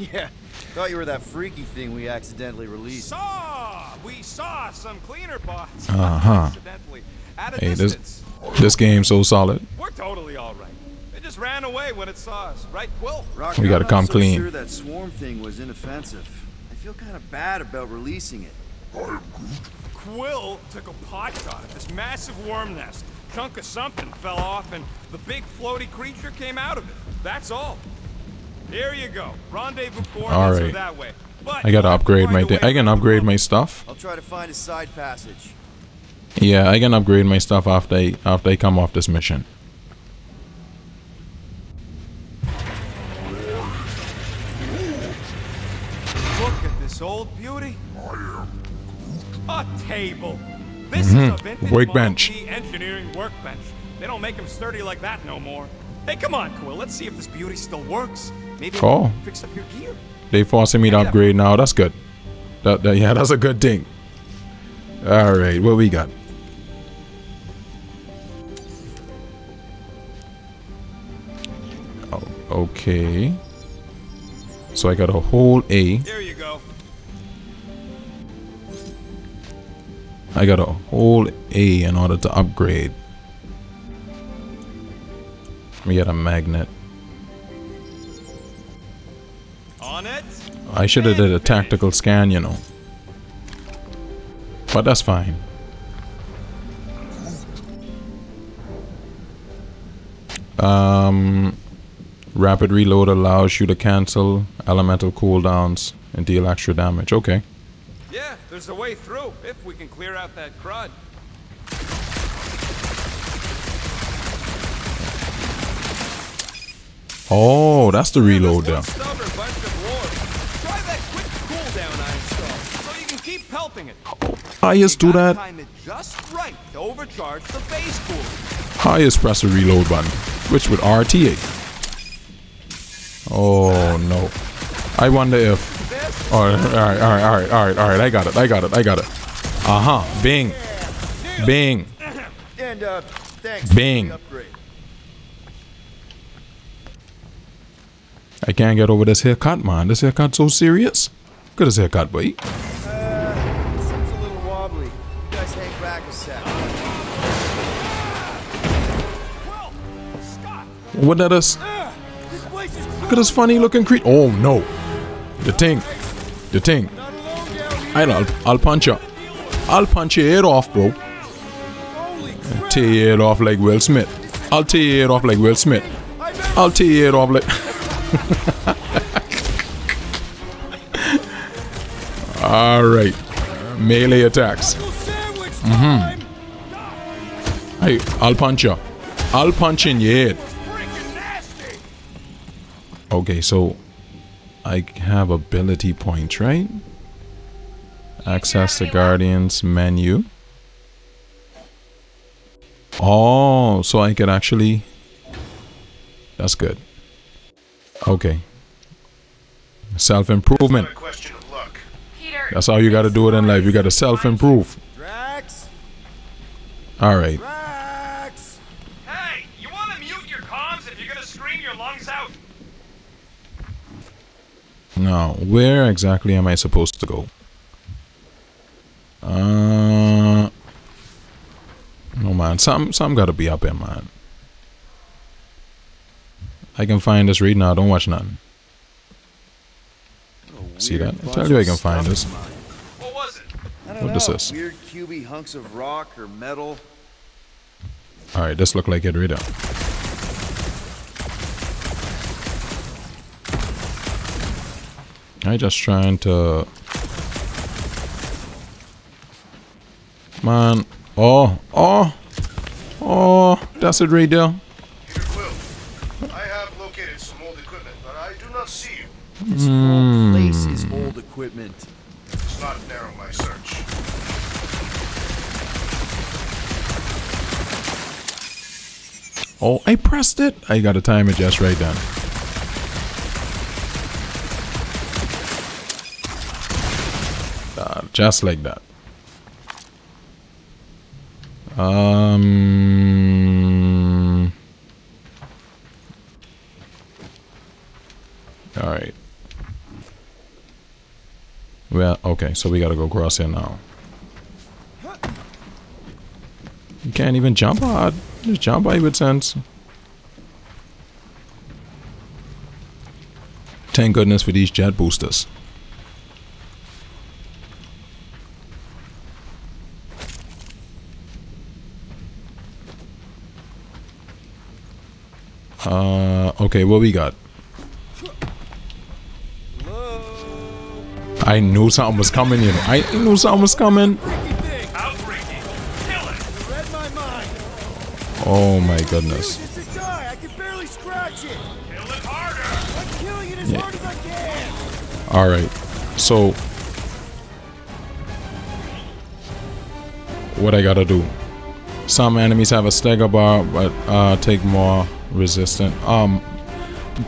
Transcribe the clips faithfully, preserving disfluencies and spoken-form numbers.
Yeah, thought you were that freaky thing we accidentally released. Saw! We saw some cleaner bots. Uh huh. At a hey, distance. this this game's so solid. We're totally all right. It just ran away when it saw us, right, Quill? Rocket, we gotta come so clean. Sure that swarm thing was inoffensive. I feel kind of bad about releasing it. Quill took a pot shot at this massive worm nest. Chunk of something fell off, and the big floaty creature came out of it. That's all. Here you go. Rendezvous coordinates all right. are that way. But I gotta upgrade my. I can upgrade my stuff. I'll try to find a side passage. Yeah, I can upgrade my stuff after I after I come off this mission. Look at this old beauty. A table. This mm-hmm. is a vintage workbench. Engineering workbench. They don't make them sturdy like that no more. Hey, come on, Quill. Let's see if this beauty still works. Maybe oh. fix up your gear. They forcing me to upgrade now. That's good. That, that, yeah, that's a good thing. All right, what we got? Oh, okay. So I got a whole A. There you go. I got a whole A in order to upgrade. We got a magnet. On it. I should have did a tactical scan, you know. But that's fine. Um, rapid reload allows you to cancel elemental cooldowns and deal extra damage. Okay. Yeah, there's a way through if we can clear out that crud. Oh, that's the reload there. Highest do that. Highest press the reload button, which would R T A. Oh no. I wonder if. Alright, alright, alright, alright, alright, alright, I got it, I got it, I got it. Uh-huh, bing. Bing. And, uh, thanks bing. For the upgrade. I can't get over this haircut, man. This haircut's so serious. Look at this haircut, buddy. Uh, seems a little wobbly. You guys hang back a sec. What that is? Uh, look at this funny looking creep. Oh, no. The thing. The thing. I know, I'll, I'll punch you. I'll punch your head off, bro. I'll tear your head off like Will Smith. I'll tear your head off like Will Smith. I'll tear your head off like... Alright. Melee attacks. Mm-hmm. Hey, I'll punch you. I'll punch in your head. Okay, so... I have ability points, right? Access the Guardian's menu. Oh, so I could actually... That's good. Okay. Self-improvement. That's how you gotta do it in life. You gotta self-improve. Alright. Hey, you wanna mute your comms if you're gonna scream your lungs out? Now, where exactly am I supposed to go? Uh, no, man. Some, some gotta be up here, man. I can find this right now. Don't watch nothing. See that? I tell you I can find this. What was it? What is this? Weird cubey hunks of rock or metal. All right, this look like it right now. I just trying to... Man. Oh. Oh. Oh. That's it right there. Peter Quill, I have located some old equipment, but I do not see you. This whole place is old equipment. It's not narrow my search. Oh, I pressed it. I got to time it just right then. Just like that. Um. All right. Well, okay, so we gotta go across here now. You can't even jump hard. Just jump by with sense. Thank goodness for these jet boosters. Uh, okay, what we got? Hello? I knew something was coming, you know. I knew something was coming. Oh my goodness. Yeah. Alright, so what I gotta do? Some enemies have a stagger bar, but uh, take more resistant. Um,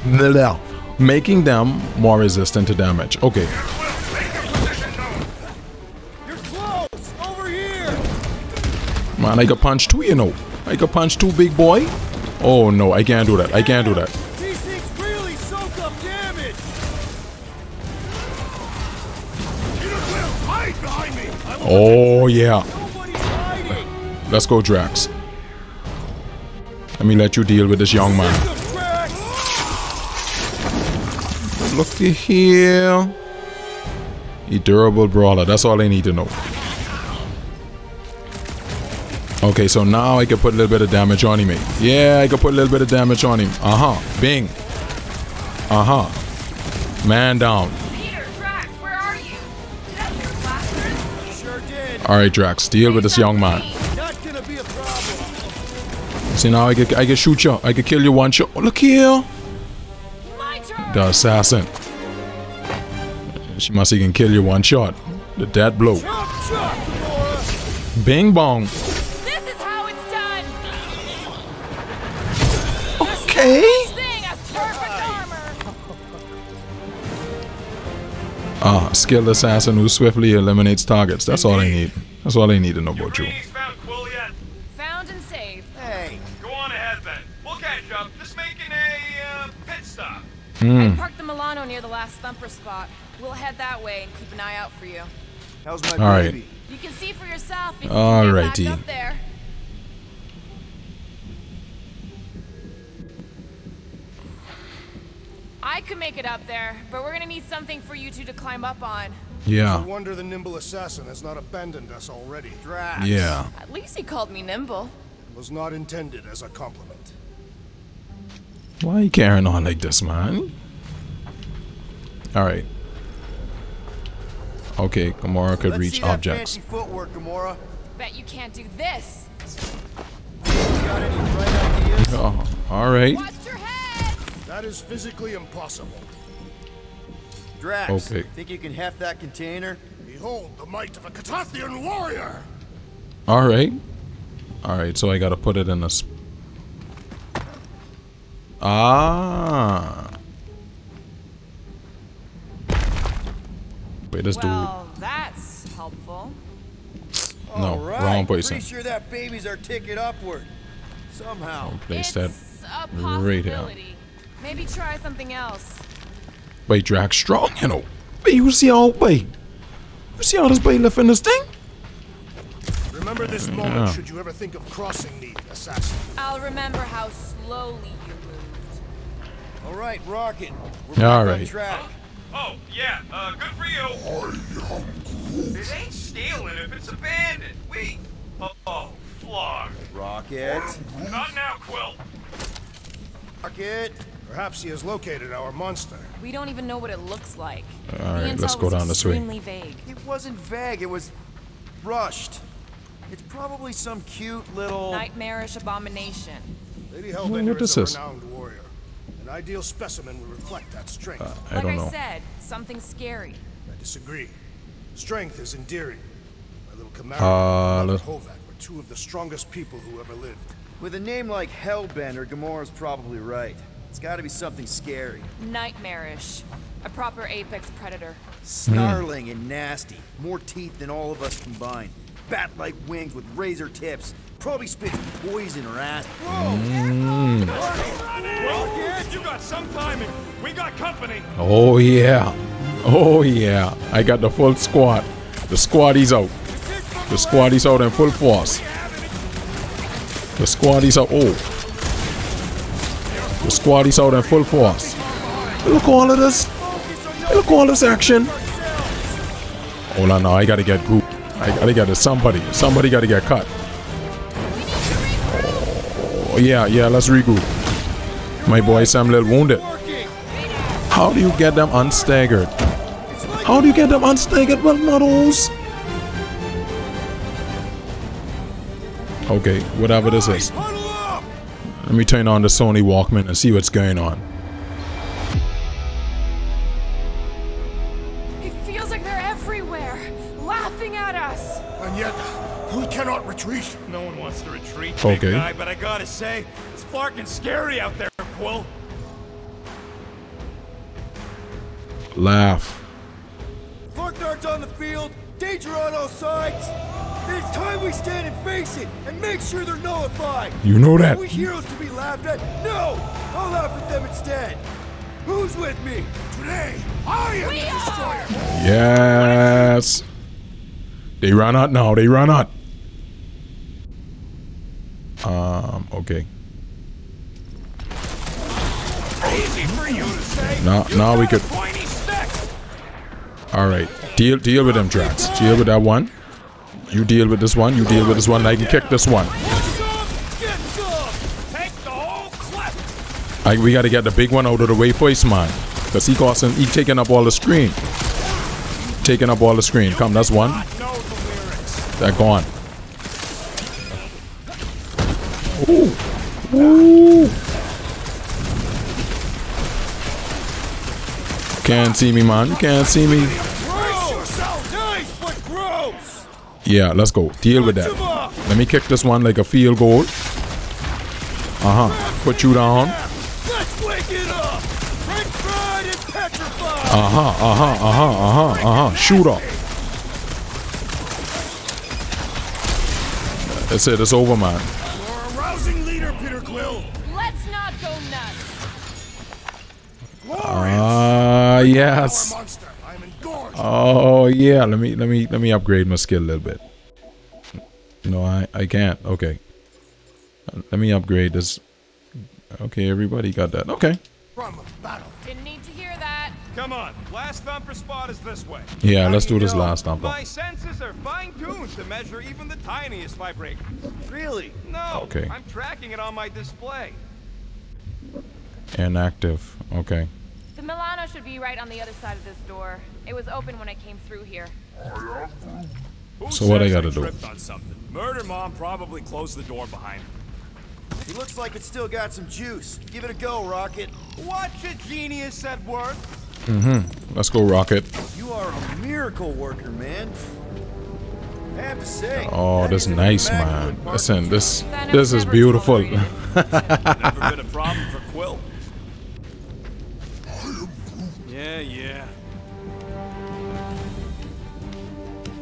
no, making them more resistant to damage. Okay. You're close. Over here. Man, I got punched too, you know. I could punch two, big boy. Oh no, I can't do that. I can't do that. These things really soak up damage. Oh yeah. Let's go, Drax. Let me let you deal with this young man. Looky here. A durable brawler. That's all I need to know. Okay, so now I can put a little bit of damage on him. Yeah, I can put a little bit of damage on him. Uh-huh. Bing. Uh-huh. Man down. Peter, Drax, where are you? Did I hear blasters? You sure did. All right, Drax, deal with this young man. Not gonna be a problem. See, now I can, I can shoot you. I can kill you one shot. Oh, look here. My turn. The assassin. She must he can kill you one shot. The dead blow. Chop, chop, Bing bong. Ah, skilled assassin who swiftly eliminates targets. That's all I need. That's all I need to know about you. Found Quill yet? Found and saved. Hey. Go on ahead then. We'll catch up. Just making a uh, pit stop. Mm. I parked the Milano near the last thumper spot. We'll head that way and keep an eye out for you. How's my all baby? Right. You can see for yourself. If all you righty. Back up there. I could make it up there, but we're gonna need something for you two to climb up on. Yeah. No wonder the nimble assassin has not abandoned us already. Drax. Yeah. At least he called me nimble. It was not intended as a compliment. Why are you carrying on like this, man? All right. Okay, Gamora could Let's reach see objects. That fancy footwork, Gamora. Bet you can't do this. You got any bright ideas? Oh, all right. Watch That is physically impossible. Drax, okay. Think you can heft that container? Behold the might of a Katathian warrior! Alright. Alright, so I gotta put it in a... Sp ah! Wait, this well, dude... that's helpful. No, right. Wrong person. I'm pretty sure that baby's our ticket upward. Somehow. I'll place that right here. Maybe try something else. Wait, Drax strong, you know. Wait, you see how, wait. You see how this bay lifting this thing? Remember this yeah. moment should you ever think of crossing the assassin. I'll remember how slowly you moved. All right, Rocket. We're back All right. on track. Huh? Oh, yeah, uh, good for you. It ain't stealing if it's abandoned. We... Oh, oh flog. Rocket. Not now, Quill. Rocket. Perhaps he has located our monster. We don't even know what it looks like. All right, let's go down this way. Vague. It wasn't vague, it was rushed. It's probably some cute little... nightmarish abomination. Lady Hellbender is a renowned warrior. An ideal specimen would reflect that strength. Uh, I don't know. Like I said, something scary. I disagree. Strength is endearing. My little Kamara and uh, Hovac were two of the strongest people who ever lived. With a name like Hellbender, Gamora's probably right. It's gotta be something scary. Nightmarish. A proper apex predator. Snarling and nasty. More teeth than all of us combined. Bat-like wings with razor tips. Probably spits poison or ass. Whoa! Mm. Rocket! Rocket! You got some timing. We got company. Oh, yeah. Oh yeah, I got the full squad. The squad is out. The squad is out in full force. The squad is out. Oh, the squad is out in full force. Look all of this. Look all this action. Hold on now, I gotta get Groot. I gotta get somebody. Somebody gotta get cut. Oh yeah, yeah. Let's regroup. My boy Sam Lil wounded. How do you get them unstaggered? How do you get them unstaggered with models? Okay, whatever this is. Let me turn on the Sony Walkman and see what's going on. It feels like they're everywhere, laughing at us. And yet, we cannot retreat. No one wants to retreat, big okay. guy, but I gotta say, it's flarkin' scary out there, Quill. Laugh. Fork darts on the field, danger on all sides. It's time we stand and face it and make sure they're nullified. You know that. Are we heroes to be laughed at? No! I'll laugh at them instead. Who's with me? Today, I am we the destroyer. Are. Yes. They run out now, they run out. Um, okay. Easy for you to say. Now, now we could. All right, deal deal with them, Drax. Deal with that one. You deal with this one. You deal with this one. I can kick this one. I, we got to get the big one out of the way first, man. Because he costing, he taking up all the screen. Taking up all the screen. Come, that's one. That gone. Ooh. Ooh. Can't see me, man. You can't see me. Yeah, let's go. Deal with that. Let me kick this one like a field goal. Uh-huh. Put you down. Uh-huh, uh-huh, uh-huh, uh-huh, uh-huh. Shoot up. That's it. It's over, man. You're a rousing leader, Peter Quill. Let's not go nuts. Ah, yes. Oh yeah, let me let me let me upgrade my skill a little bit. No, I I can't. Okay, let me upgrade this. Okay, everybody got that. Okay. Didn't need to hear that. Come on, last thumper spot is this way. Yeah, let's do this last thumper. My senses are fine-tuned to measure even the tiniest vibration. Really? No. Okay. I'm tracking it on my display. Inactive. Okay. The Milano should be right on the other side of this door. It was open when I came through here. So what I gotta do? Murder Mom probably closed the door behind her. It looks like it still got some juice. Give it a go, Rocket. Watch a genius at work. Mm-hmm. Let's go, Rocket. You are a miracle worker, man. I have to say. Oh, that's nice, man. Listen, this this is beautiful. Never been a problem for Quill. Yeah, yeah.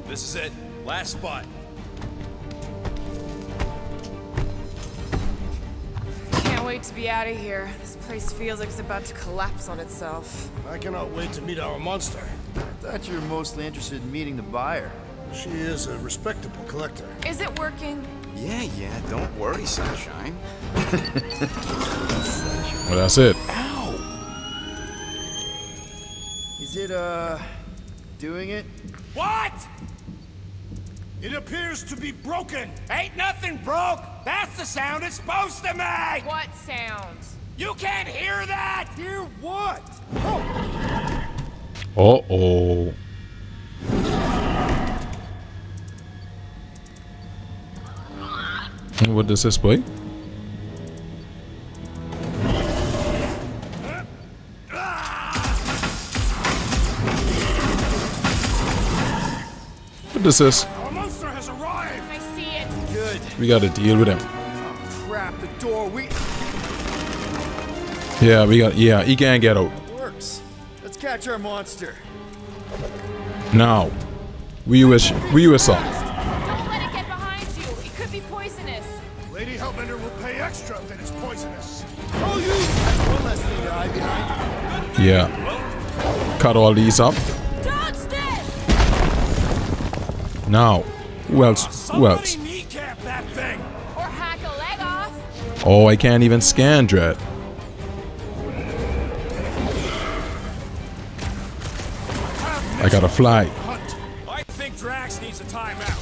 This is it. Last spot. Can't wait to be out of here. This place feels like it's about to collapse on itself. I cannot wait to meet our monster. I thought you were mostly interested in meeting the buyer. She is a respectable collector. Is it working? Yeah, yeah. Don't worry, Sunshine. Well, that's it. Is it, uh, doing it? What? It appears to be broken. Ain't nothing broke. That's the sound it's supposed to make. What sound? You can't hear that. Hear what? Oh. Uh-oh. And what does this play? This is. Our monster has arrived. I see it. Good. We got to deal with him. Oh, crap, the door. We. Yeah, we got. Yeah, he can't get out. Works. Let's catch our monster. Now, we wish. We wish up. Don't let it get behind you. It could be poisonous. Lady Hellbender will pay extra if it is poisonous. Oh, you! One less thing to hide behind you. Yeah. cut all these up. Now, who else? Who else? Oh, I can't even scan Dread. I gotta fly. I think Drax needs a timeout.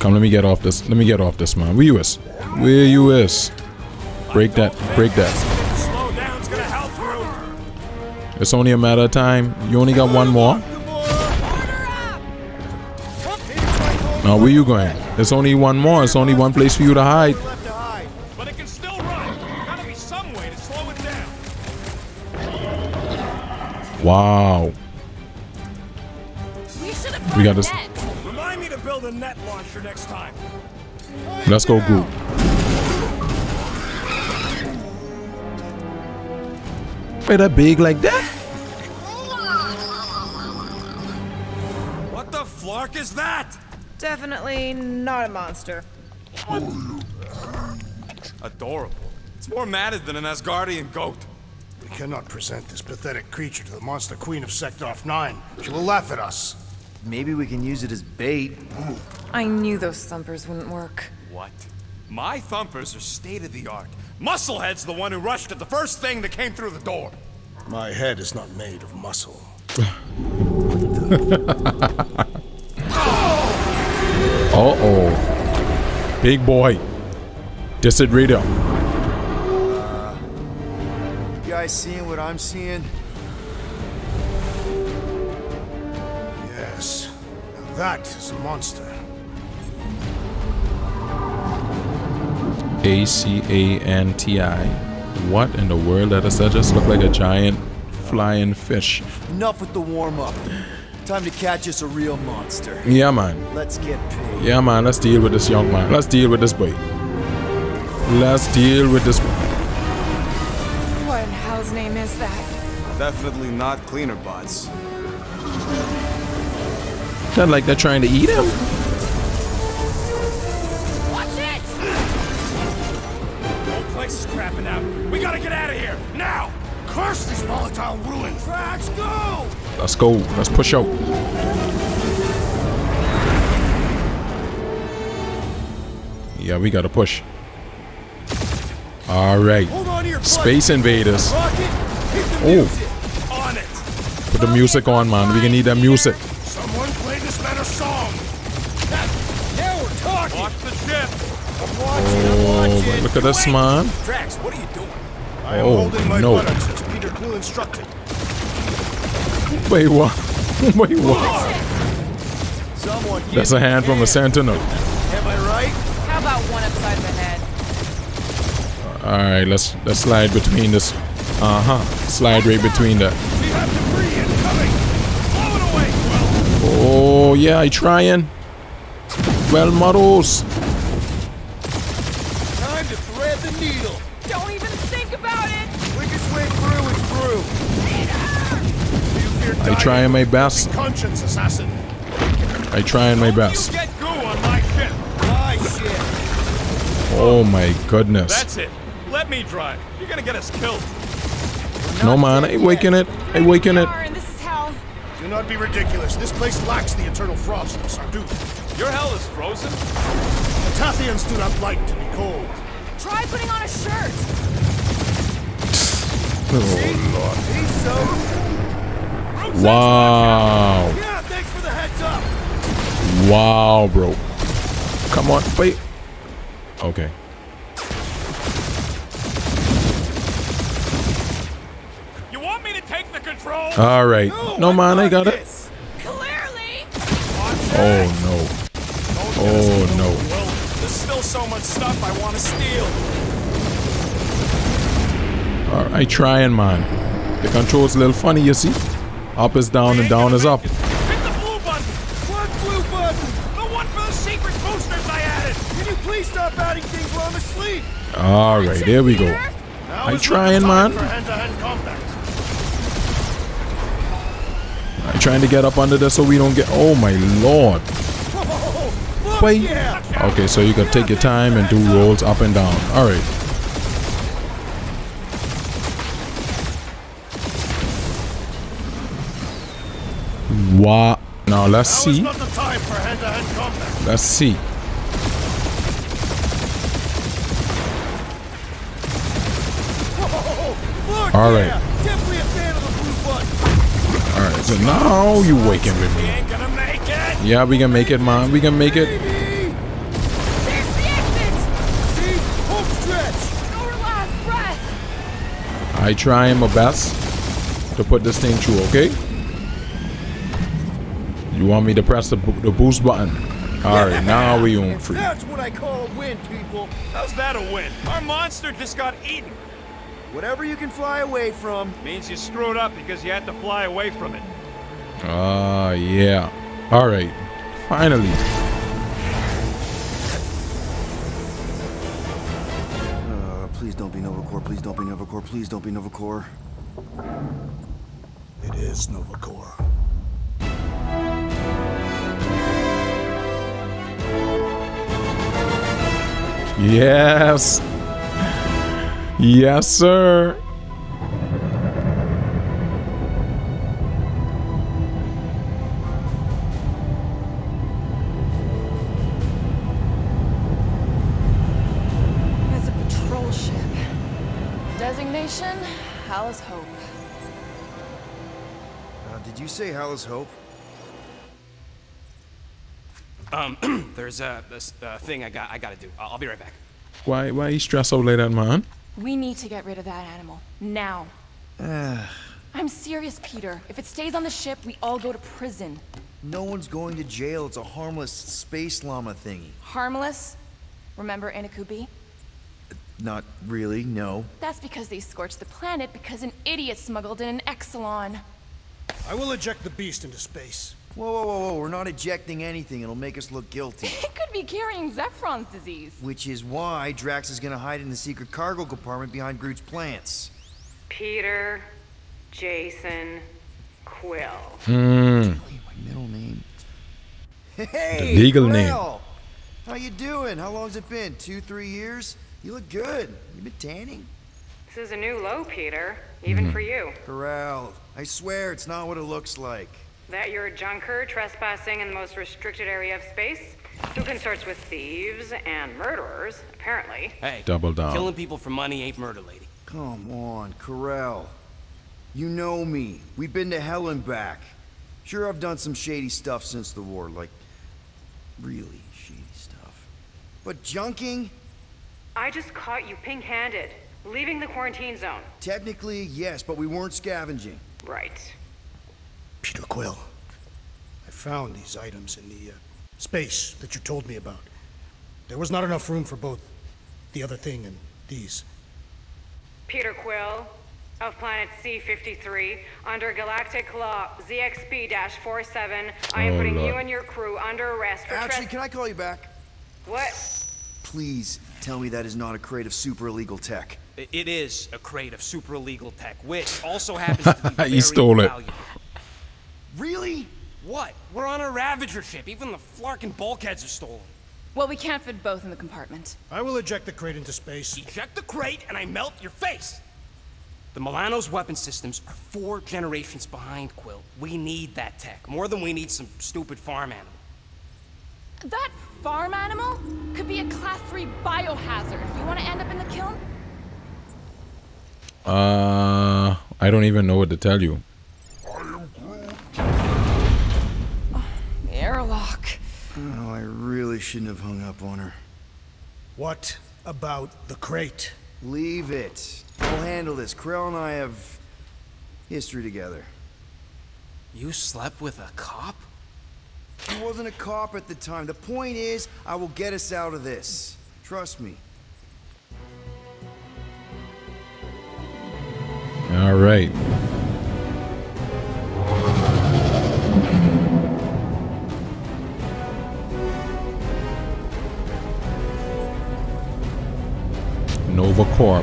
Come, let me get off this. Let me get off this, man. Where you is? Where you is? Break that. Break that. Slow down's gonna help, Groot. It's only a matter of time. You only got one more. Now where you going? There's only one more. It's only one place for you to hide. But it can still run. Gotta be some way to slow it down. Wow. We, we got this. Remind me to build a net launcher next time. Let's go, Groot. Wait, that big like that? What the flark is that? Definitely not a monster. What? Adorable. It's more matted than an Asgardian goat. We cannot present this pathetic creature to the monster queen of Sektor nine. She will laugh at us. Maybe we can use it as bait. I knew those thumpers wouldn't work. What? My thumpers are state-of-the-art. Musclehead's the one who rushed at the first thing that came through the door. My head is not made of muscle. Uh-oh. Big boy. Distant reader. Seeing what I'm seeing? Yes. Now that is a monster. A C A N T I. What in the world? That does that just look like a giant flying fish? Enough with the warm-up. Time to catch us a real monster. Yeah, man. Let's get paid. Yeah, man. Let's deal with this young man. Let's deal with this boy. Let's deal with this boy. Name is that? Definitely not cleaner bots. Not like they're trying to eat him. Watch it! The whole place is crapping out. We gotta get out of here now. Curse these volatile ruins. Let's go. Let's go. Let's push out. Yeah, we gotta push. All right. Space invaders. Oh. Put the music on, man. We're gonna need that music. Someone play this better song. Yeah, we're talking. Watch the ship. Oh, but look at this, man. Drax, what are you doing? I am holding my buttocks as Peter Quill instructed. Wait, what? Wait, what? That's a hand from a sentinel. Am I right? How about one upside the head? All right, let's let's slide between this. Uh huh. Slide right between that. Oh yeah, I trying. Well, models. Time to thread the needle. Don't even think about it. Quickest way through is through. I trying my best. Conscience assassin. I trying my best. Oh my goodness. That's it. Let me drive. You're gonna get us killed. No man, I waken it. I waken it. Do not be ridiculous. This place lacks the eternal frost of Sardu. Your hell is frozen. Katathians do not like to be cold. Try putting on a shirt. Oh lord. Wow. Yeah, thanks for the heads up. Wow, bro. Come on, wait. Okay. You want me to take the control? All right. No, no man, I got it. Clearly. Oh no. Oh no. There's still so much stuff I want to steal. All right, trying, man. The control's a little funny, you see. Up is down and down is up. Hit the blue button. What blue button? The one for the secret boosters I added. Can you please stop adding things while I'm asleep? All right, there we go. I trying, man. I trying to get up under this so we don't get. Oh my lord! Wait. Okay, so you can take your time and do rolls up and down. All right. Wow. Now let's see. Now is not the time for head-to-head combat. Let's see. All right. All right. So now you waking with me. Yeah, we can make it, man. We can make it. I try my best to put this thing through. Okay. You want me to press the, bo the boost button? All right. Now we on free. That's what I call a win, people. How's that a win? Our monster just got eaten. Whatever you can fly away from means you screwed up because you had to fly away from it. Ah, uh, yeah. All right. Finally. Uh, please don't be Nova Corps. Please don't be Nova Corps. Please don't be Nova Corps. It is Nova Corps. Yes. Yes, sir. It's a patrol ship. Designation, Halas Hope. Uh, did you say Halas Hope? Um, there's a this, uh, thing I got. I gotta do. I'll, I'll be right back. Why? Why you stress out like that, man? We need to get rid of that animal, now. I'm serious, Peter. If it stays on the ship, we all go to prison. No one's going to jail. It's a harmless space llama thingy. Harmless? Remember Inukubi? Uh, not really, no. That's because they scorched the planet because an idiot smuggled in an Exelon. I will eject the beast into space. Whoa, whoa, whoa, whoa, we're not ejecting anything. It'll make us look guilty. It could be carrying Zephron's disease. Which is why Drax is gonna hide in the secret cargo compartment behind Groot's plants. Peter Jason Quill. Hmm. My middle name. Hey, the legal Corell. Name. How you doing? How long's it been? Two, three years? You look good. You been tanning? This is a new low, Peter. Even mm. for you. Corell, I swear it's not what it looks like. That you're a junker trespassing in the most restricted area of space? Who consorts with thieves and murderers, apparently. Hey, double down. Killing people for money ain't murder, lady. Come on, Corell. You know me. We've been to hell and back. Sure, I've done some shady stuff since the war, like really shady stuff. But junking? I just caught you pink-handed, leaving the quarantine zone. Technically, yes, but we weren't scavenging. Right. Peter Quill, I found these items in the uh, space that you told me about. There was not enough room for both the other thing and these. Peter Quill, of planet C fifty-three, under galactic law Z X P forty-seven, I am oh, putting Lord. you and your crew under arrest for Actually, can I call you back? What? Please tell me that is not a crate of super illegal tech. It is a crate of super illegal tech, which also happens to be very He stole it. Valuable. Really? What? We're on a Ravager ship. Even the Flarkin bulkheads are stolen. Well, we can't fit both in the compartment. I will eject the crate into space. Eject the crate and I melt your face! The Milano's weapon systems are four generations behind, Quill. We need that tech, more than we need some stupid farm animal. That farm animal could be a class three biohazard. You want to end up in the kiln? Uh, I don't even know what to tell you. Airlock. Oh, I really shouldn't have hung up on her. What about the crate? Leave it. I'll handle this. Corell and I have history together. You slept with a cop? He wasn't a cop at the time. The point is, I will get us out of this. Trust me. All right. Nova Corp.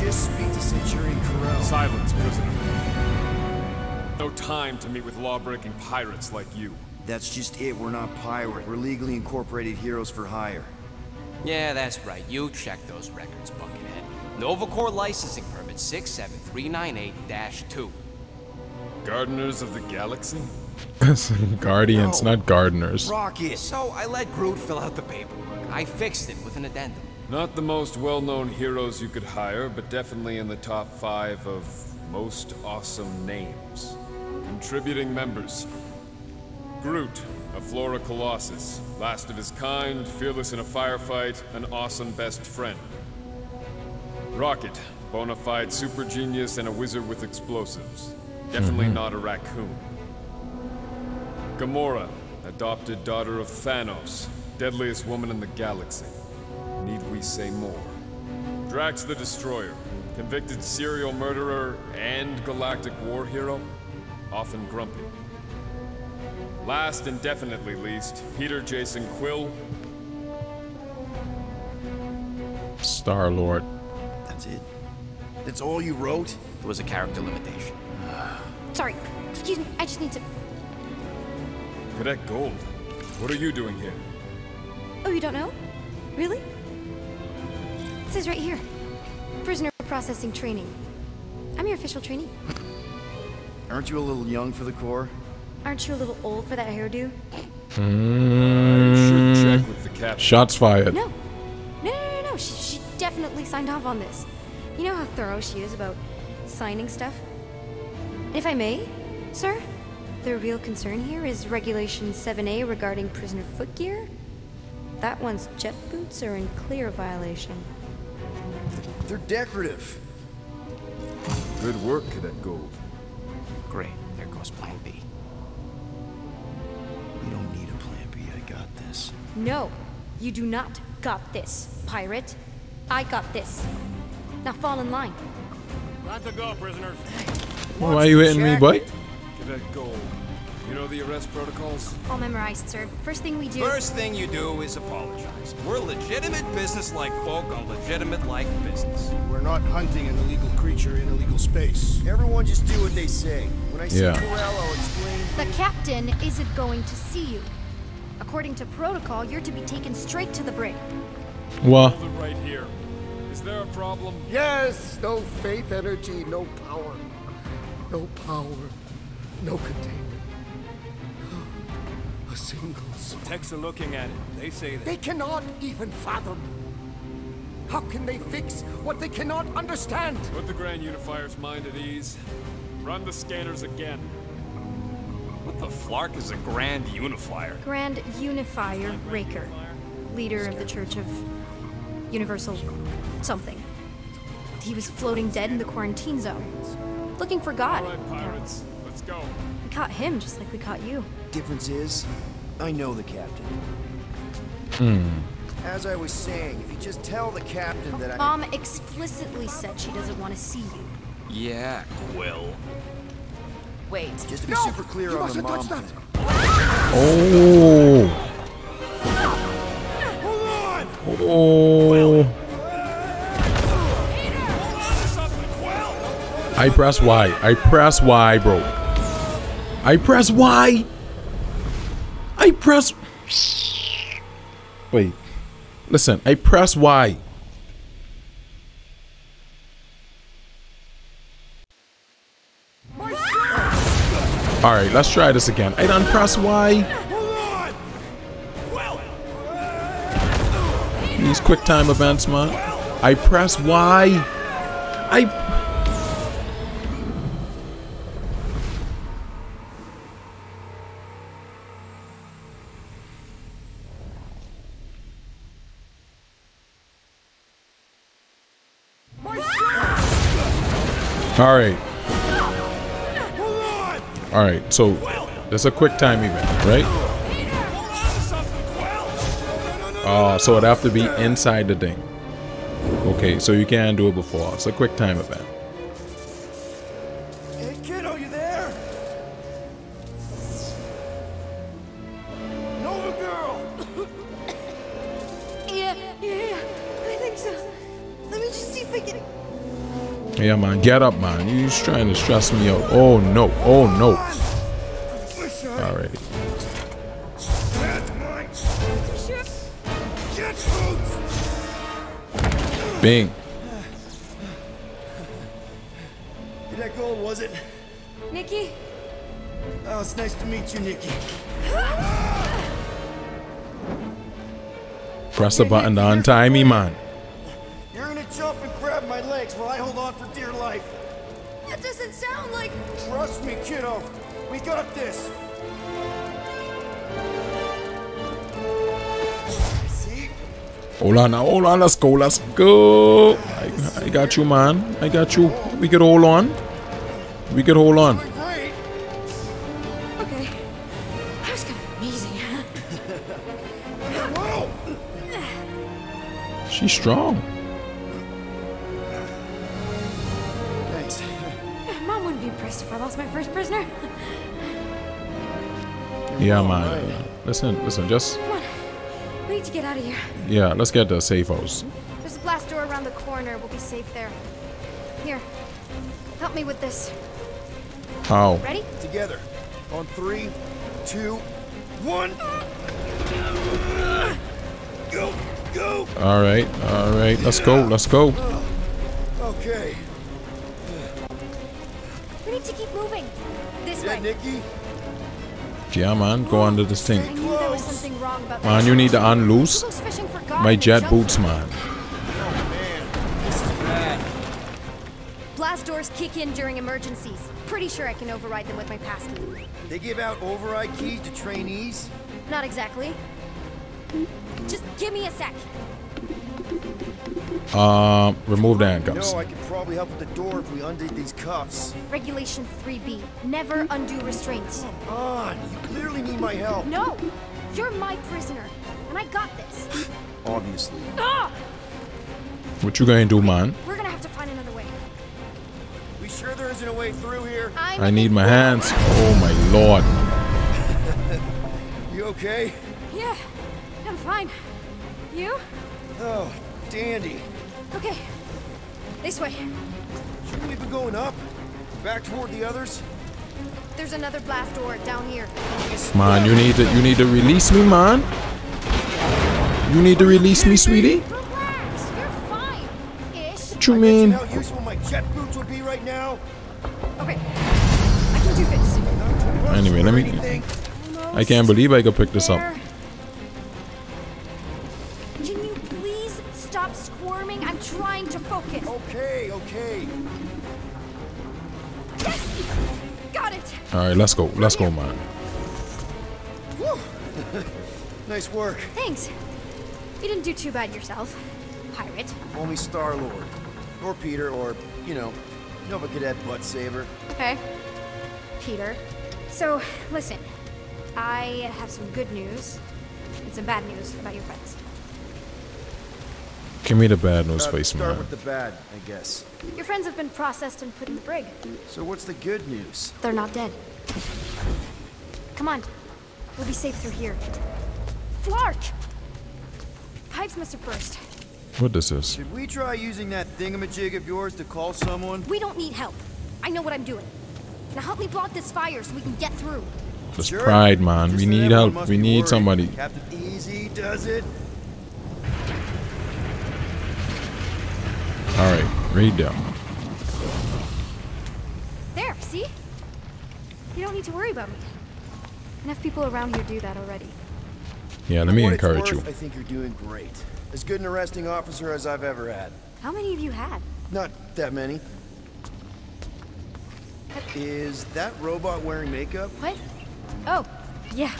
Just speak to Centurion Corell. Silence, prisoner. No time to meet with law-breaking pirates like you. That's just it. We're not pirates. We're legally incorporated heroes for hire. Yeah, that's right. You check those records, Buckethead. Nova Corps licensing permit six seven three nine eight dash two. Gardeners of the Galaxy? Guardians, no, not gardeners. Rocket. So I let Groot fill out the paperwork. I fixed it with an addendum. Not the most well-known heroes you could hire, but definitely in the top five of most awesome names. Contributing members. Groot, a Flora Colossus. Last of his kind, fearless in a firefight, an awesome best friend. Rocket, bona fide super genius and a wizard with explosives. Definitely mm-hmm. not a raccoon. Gamora, adopted daughter of Thanos, deadliest woman in the galaxy. Need we say more? Drax the Destroyer, convicted serial murderer and galactic war hero, often grumpy. Last and definitely least, Peter Jason Quill. Star-Lord. That's it? That's all you wrote? There was a character limitation. Sorry, excuse me, I just need to... Cadet Gold, what are you doing here? Oh, you don't know? Really? It says right here. Prisoner processing training. I'm your official trainee. Aren't you a little young for the Corps? Aren't you a little old for that hairdo? Mm. I should check with the captain. Shots fired. No. No, no, no, no. She, she definitely signed off on this. You know how thorough she is about signing stuff? If I may, sir, the real concern here is Regulation seven A regarding prisoner footgear. That one's jet boots are in clear violation. They're decorative. Good work, Cadet Gold. Great. There goes Plan B. We don't need a Plan B. I got this. No, you do not got this, pirate. I got this. Now fall in line. Got to go, prisoners. Why are you hitting me, boy? Cadet Gold, you know the arrest protocols? All memorized, sir. First thing we do- First thing you do is apologize. We're legitimate business-like folk on legitimate-like business. We're not hunting an illegal creature in illegal space. Everyone just do what they say. When I see yeah. Corell, I'll explain- The captain isn't going to see you. According to protocol, you're to be taken straight to the brig. What? Hold it right here. Is there a problem? Yes! No faith, energy, no power. No power, no containment, a single soul. Techs are looking at it. They say that. They cannot even fathom. How can they fix what they cannot understand? Put the Grand Unifier's mind at ease. Run the scanners again. What the flark is a Grand Unifier? Grand Unifier Raker. Leader of the Church of Universal something. He was floating dead in the quarantine zone. Looking for God. All right, pirates. Yeah. Let's go. We caught him just like we caught you. Difference is, I know the captain. Hmm. As I was saying, if you just tell the captain that I... Mom explicitly said she doesn't want to see you. Yeah, Quill. Wait. Just to be no! super clear you on the mom. That. Oh. Hold on. Oh. Quill. I press Y. I press Y, bro. I press Y. I press... Wait. Listen, I press Y. Alright, let's try this again. I done press Y. These quick time events, man. I press Y. I... All right. All right. So that's a quick time event, right? Oh, so it'd have to be inside the thing. Okay, so you can't do it before. It's a quick time event. Hey, kid, are you there? Nova girl. yeah, yeah, yeah. I think so. Let me just see if I can. Yeah, man, get up, man. You're trying to stress me out. Oh, no. Oh, no. All right. Bing. Did that goal, was it? Nikki, Oh, it's nice to meet you, Nikki. Press the button to untie me, man. You're gonna jump and grab my legs while I hold on for dear life. That doesn't sound like... Trust me, kiddo. We got this. See? Hold on now, hold on. Let's go, let's go. I, I got you, man. I got you. We could hold on. We could hold on. Okay. That was kind of amazing, huh? Whoa. She's strong. Thanks. Mom wouldn't be impressed if I lost my first prisoner. Yeah, man. Right. Listen, listen, just... Come on. We need to get out of here. Yeah, let's get to the safe house. There's a glass door around the corner. We'll be safe there. Here. Help me with this. How? Ready? Together. On three, two, one. Go, go. All right, all right. Let's go, let's go. Okay. We need to keep moving. This yeah, way. Nikki? Yeah, man. Go under this thing. I knew there was something wrong about man, you need to unloose my jet boots, man. Blast doors kick in during emergencies. Pretty sure I can override them with my passkey. They give out override keys to trainees? Not exactly. Just give me a sec. Um, uh, remove the handcuffs. No, I could probably help with the door if we undid these cuffs. Regulation three B. Never undo restraints. Come on, you clearly need my help. No, you're my prisoner, and I got this. Obviously. Ah! What you gonna do, man? We're gonna have to find another way. Sure, there isn't a way through here. I'm I need my hands. Oh my lord. You okay? Yeah, I'm fine. You? Oh, dandy. Okay, this way. Shouldn't we be going up? Back toward the others? There's another blast door down here. Man, you need to you need to release me, man. You need to release me, sweetie. What you mean? How useful my jet boots would be right now. Okay, I can do this. Anyway, let me. I can't believe I could pick this up. Can you please stop squirming? I'm trying to focus. Okay, okay. Yes! Got it. All right, let's go. Let's go, man. Nice work. Thanks. You didn't do too bad yourself, pirate. Only Star-Lord. Or Peter, or, you know, Nova Cadet butt saver. Okay. Peter. So, listen. I have some good news and some bad news about your friends. Give me the bad news, uh, face man. Start with the bad, I guess. Your friends have been processed and put in the brig. So what's the good news? They're not dead. Come on. We'll be safe through here. Flark! Pipes must have burst. What is this? Should we try using that thingamajig of yours to call someone? We don't need help. I know what I'm doing. Now help me block this fire so we can get through. Just sure. Pride, man. Just we need help. We need worried. Somebody. Captain Easy does it. All right, read down. There, see? You don't need to worry about me. Enough people around here do that already. Yeah, let me what encourage worth, you. I think you're doing great. As good an arresting officer as I've ever had. How many of you had? Not that many. Is that robot wearing makeup? What? Oh, yeah.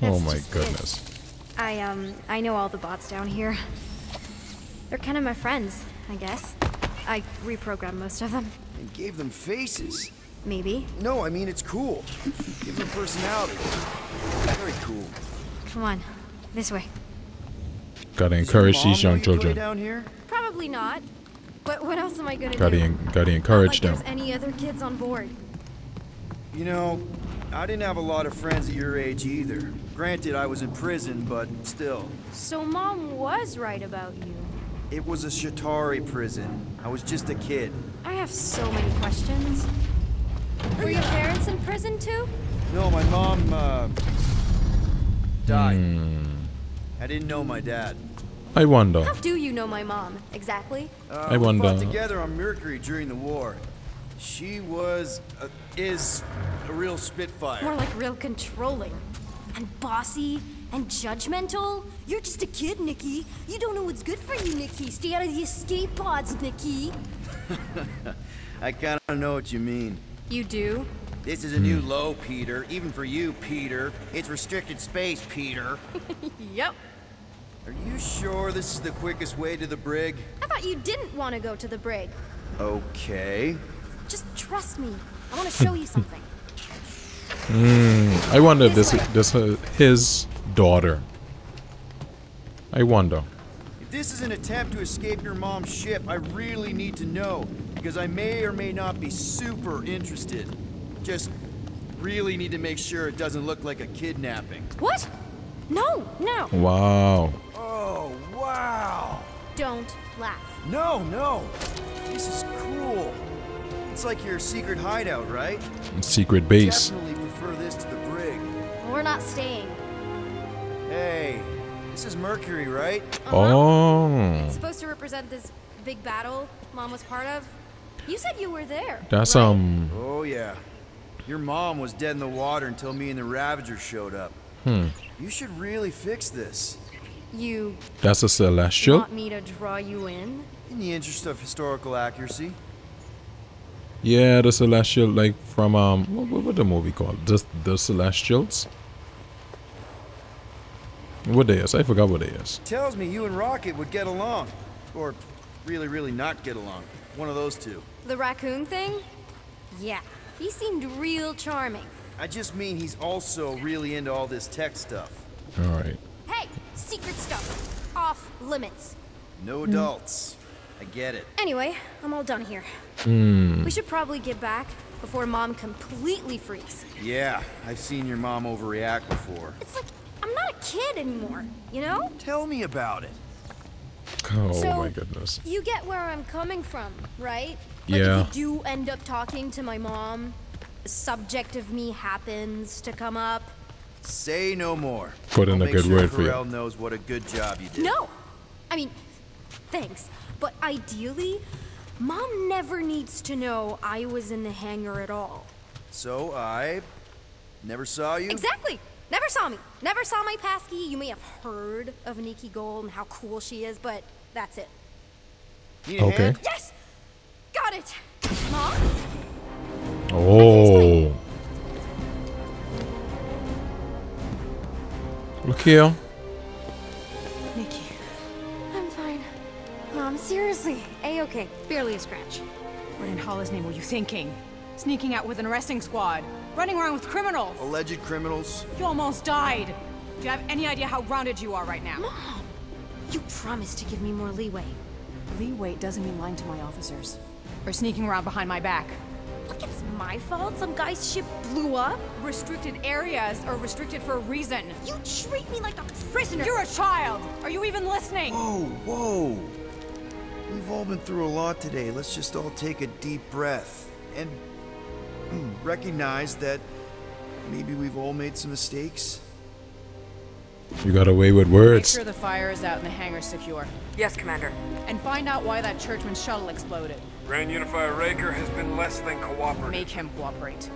Oh my goodness. It. I um, I know all the bots down here. They're kind of my friends, I guess. I reprogrammed most of them. And gave them faces. Maybe. No, I mean it's cool. Give them personality. Very cool. Come on, this way. Gotta encourage these young children. Down here? Probably not. But what else am I gonna gotta do? En gotta encourage not like them. Any other kids on board? You know, I didn't have a lot of friends at your age either. Granted, I was in prison, but still. So Mom was right about you. It was a Shatari prison. I was just a kid. I have so many questions. Were your parents in prison too? No, my mom uh, died. Mm. I didn't know my dad. I wonder. How do you know my mom exactly? Uh, I wonder. We fought together on Mercury during the war. She was, uh, is a real spitfire. More like real controlling. And bossy, and judgmental. You're just a kid, Nikki. You don't know what's good for you, Nikki. Stay out of the escape pods, Nikki. I kind of know what you mean. You do? This is a new low, Peter. Even for you, Peter. It's restricted space, Peter. Yep. Are you sure this is the quickest way to the brig? I thought you didn't want to go to the brig. Okay. Just trust me. I want to show you something. Mm, I wonder this this uh, his daughter. I wonder. If this is an attempt to escape your mom's ship, I really need to know, because I may or may not be super interested. Just really need to make sure it doesn't look like a kidnapping. What? No, no. Wow. Oh, wow. Don't laugh. No, no. This is cruel. It's like your secret hideout, right? Secret base. Definitely prefer this to the brig. We're not staying. Hey, this is Mercury, right? Uh-huh. Oh. It's supposed to represent this big battle Mom was part of. You said you were there. That's right? um. Oh yeah. Your mom was dead in the water until me and the Ravager showed up. Hmm. You should really fix this. You. That's a Celestial. Want me to draw you in? In the interest of historical accuracy. Yeah, the Celestial, like from um, what, what, what the movie called? The the Celestials. What they is? I forgot what they is. Tells me you and Rocket would get along, or really, really not get along. One of those two. The raccoon thing? Yeah. He seemed real charming. I just mean he's also really into all this tech stuff. Alright. Hey! Secret stuff. Off limits. No adults. Mm. I get it. Anyway, I'm all done here. Mm. We should probably get back before Mom completely freaks. Yeah, I've seen your mom overreact before. It's like, I'm not a kid anymore, you know? Tell me about it. Oh so, my goodness. You get where I'm coming from, right? Like yeah. If you do end up talking to my mom, the subject of me happens to come up. Say no more. Put in I'll a good sure word for Corell you. Knows what a good job you did. No. I mean, thanks. But ideally, Mom never needs to know I was in the hangar at all. So I never saw you? Exactly. Never saw me. Never saw my passkey. You may have heard of Nikki Gold and how cool she is, but that's it. Need a okay. Hand? Yes! Got it! Mom? Oh. Look here. Nikki. I'm fine. Mom, seriously. A-okay. Barely a scratch. What in Hala's name were you thinking? Sneaking out with an arresting squad. Running around with criminals. Alleged criminals. You almost died. Do you have any idea how grounded you are right now? Mom, you promised to give me more leeway. Leeway doesn't mean lying to my officers. Or sneaking around behind my back. Look, it's my fault some guy's ship blew up. Restricted areas are restricted for a reason. You treat me like a prisoner. You're a child. Are you even listening? Whoa, whoa. We've all been through a lot today. Let's just all take a deep breath. And... recognize that maybe we've all made some mistakes. You got away with words. Make sure the fire is out and the hangar's secure. Yes, Commander. And find out why that churchman's shuttle exploded. Grand Unifier Raker has been less than cooperative. Make him cooperate.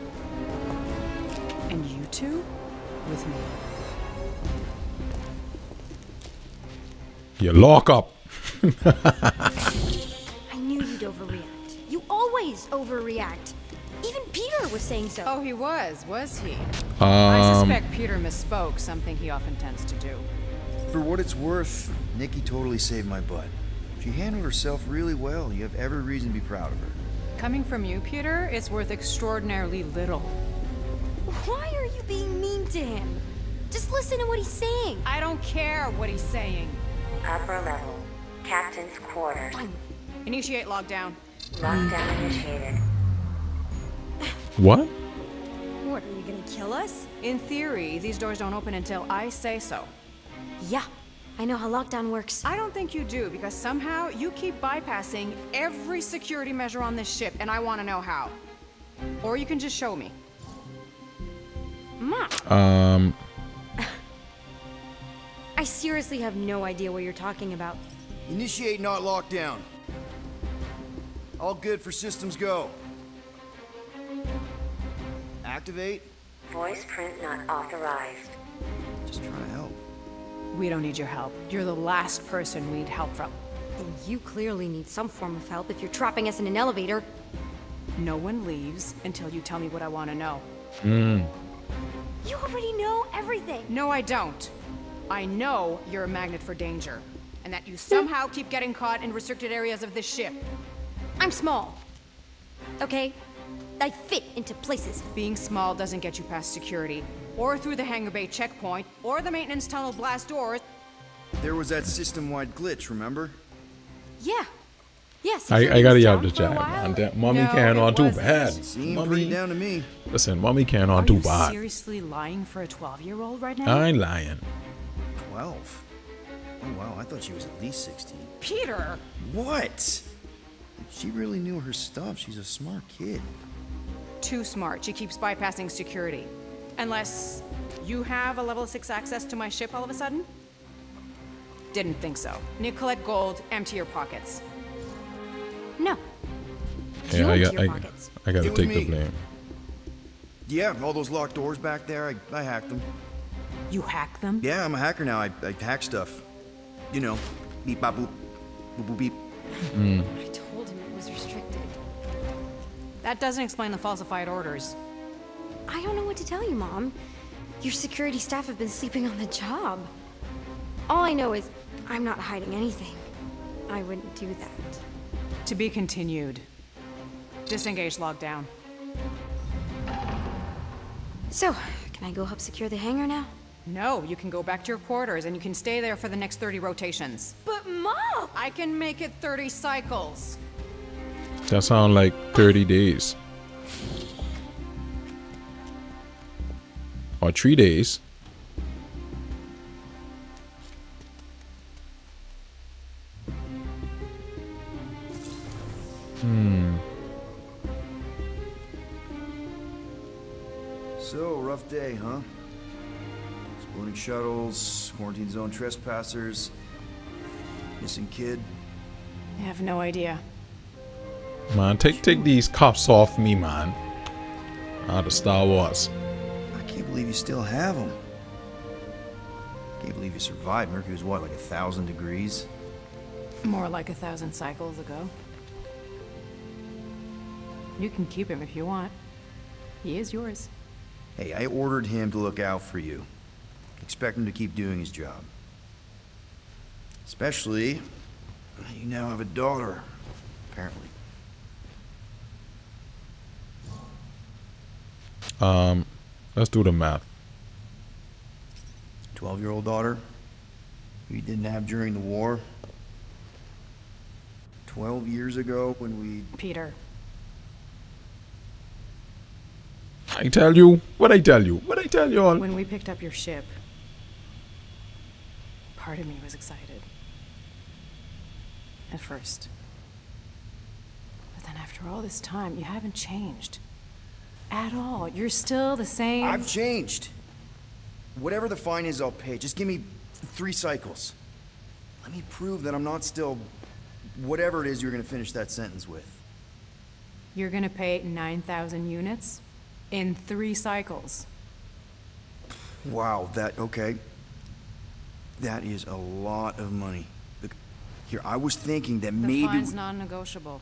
And you two? With me. You lock up. I knew you'd overreact. You always overreact. Even Peter was saying so. Oh, he was, was he? Um, I suspect Peter misspoke, something he often tends to do. For what it's worth, Nikki totally saved my butt. She handled herself really well. You have every reason to be proud of her. Coming from you, Peter, it's worth extraordinarily little. Why are you being mean to him? Just listen to what he's saying. I don't care what he's saying. Upper level. Captain's quarters. Initiate lockdown. Lockdown initiated. What? What, are you gonna kill us? In theory, these doors don't open until I say so. Yeah, I know how lockdown works. I don't think you do, because somehow you keep bypassing every security measure on this ship, and I want to know how. Or you can just show me. Ma. Um. I seriously have no idea what you're talking about. Initiate not lockdown. All good for systems go. Activate. Voice print not authorized. Just trying to help. We don't need your help. You're the last person we need help from. And you clearly need some form of help if you're trapping us in an elevator. No one leaves until you tell me what I want to know. Mm. You already know everything. No, I don't. I know you're a magnet for danger, and that you somehow keep getting caught in restricted areas of this ship. I'm small, okay? I fit into places. Being small doesn't get you past security, or through the hangar bay checkpoint, or the maintenance tunnel blast doors. There was that system-wide glitch, remember? Yeah. Yes. I, I gotta yell to Jack. Mommy no, can't on too bad. Mommy down to me. Listen, mommy can't on too bad. Are you seriously lying for a twelve-year-old right now? I ain't lying. Twelve. Oh wow, I thought she was at least sixteen. Peter. What? She really knew her stuff. She's a smart kid. Too smart. She keeps bypassing security. Unless you have a level six access to my ship all of a sudden? Didn't think so. Nicolette Gold, empty your pockets. No. Yeah, you I, got, I, I gotta take the blame. Yeah, all those locked doors back there, I, I hacked them. You hacked them? Yeah, I'm a hacker now. I, I hack stuff. You know, beep, bop, boop, boop, boop, beep. Mm. I told him it was restricted. That doesn't explain the falsified orders. I don't know what to tell you, Mom. Your security staff have been sleeping on the job. All I know is I'm not hiding anything. I wouldn't do that. To be continued. Disengage lockdown. So, can I go help secure the hangar now? No, you can go back to your quarters and you can stay there for the next thirty rotations. But Mom! I can make it thirty cycles. That sounds like thirty days. Or three days. Hmm. So, rough day, huh? Exploding shuttles, quarantine zone trespassers, missing kid. I have no idea. Man, take take these cops off me, man. Out of Star Wars. I can't believe you still have them. Can't believe you survived. Mercury was what, like a thousand degrees? More like a thousand cycles ago. You can keep him if you want. He is yours. Hey, I ordered him to look out for you. Expect him to keep doing his job. Especially, you now have a daughter, apparently. Um, let's do the math. twelve-year-old daughter, who you didn't have during the war. twelve years ago when we... Peter. I tell you, what I tell you, what I tell you all. When we picked up your ship, part of me was excited. At first. But then after all this time, you haven't changed. At all. You're still the same. I've changed. Whatever the fine is, I'll pay. Just give me three cycles. Let me prove that I'm not still whatever it is you're going to finish that sentence with. You're going to pay nine thousand units? In three cycles. Wow, that, okay. That is a lot of money. Look, here, I was thinking that the maybe- The fine's non-negotiable.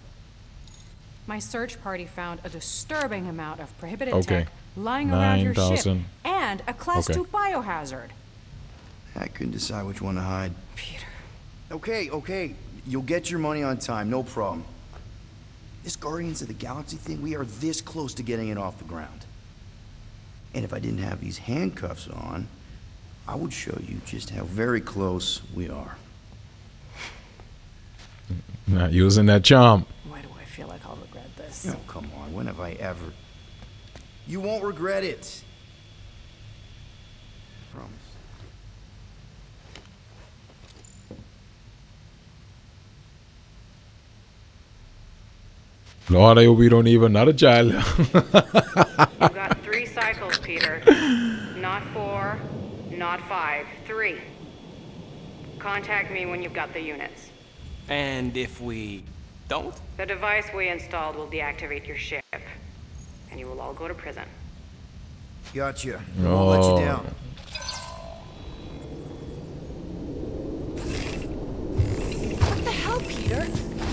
My search party found a disturbing amount of prohibited okay. tech lying Nine around your thousand. ship and a class okay. two biohazard. I couldn't decide which one to hide. Peter. Okay, okay, you'll get your money on time, no problem. This Guardians of the Galaxy thing, we are this close to getting it off the ground. And if I didn't have these handcuffs on, I would show you just how very close we are. Not using that charm. Why do I feel like I'll regret this? Oh, come on. When have I ever? You won't regret it. I promise. Lord, I hope we don't need another child. You've got three cycles, Peter. Not four, not five, three. Contact me when you've got the units. And if we don't? The device we installed will deactivate your ship, and you will all go to prison. Gotcha. Oh. I won't let you down. What the hell, Peter?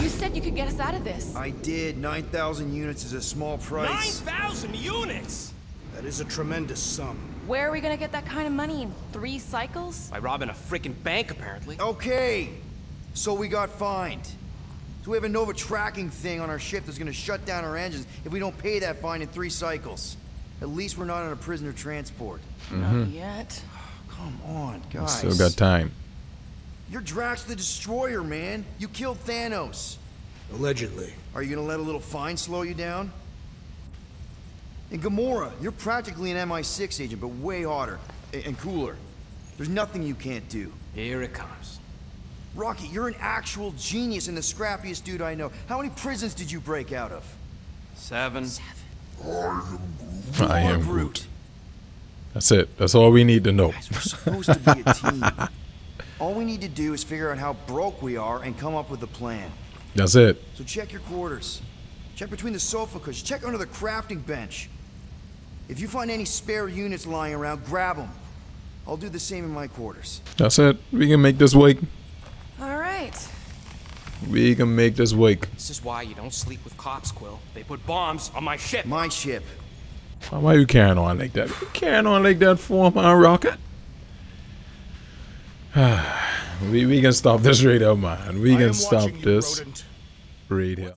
You said you could get us out of this. I did. nine thousand units is a small price. nine thousand units? That is a tremendous sum. Where are we gonna get that kind of money in three cycles? By robbing a freaking bank, apparently. Okay. So we got fined. So we have a Nova tracking thing on our ship that's gonna shut down our engines if we don't pay that fine in three cycles. At least we're not on a prisoner transport. Mm-hmm. Not yet. Oh, come on, guys. Still got time. You're Drax the Destroyer, man. You killed Thanos. Allegedly. Are you gonna let a little fine slow you down? And Gamora, you're practically an M I six agent, but way hotter and cooler. There's nothing you can't do. Here it comes. Rocket, you're an actual genius and the scrappiest dude I know. How many prisons did you break out of? Seven. Seven. I am Groot. That's it. That's all we need to know. Guys, we're supposed to be a team. All we need to do is figure out how broke we are and come up with a plan. That's it. So check your quarters. Check between the sofa cushions. Check under the crafting bench. If you find any spare units lying around, grab them. I'll do the same in my quarters. That's it. We can make this work. All right. We can make this work. This is why you don't sleep with cops, Quill. They put bombs on my ship. My ship. Why are you carrying on like that? You carrying on like that for my Rocket? we we can stop this right now, man. We can stop this right here.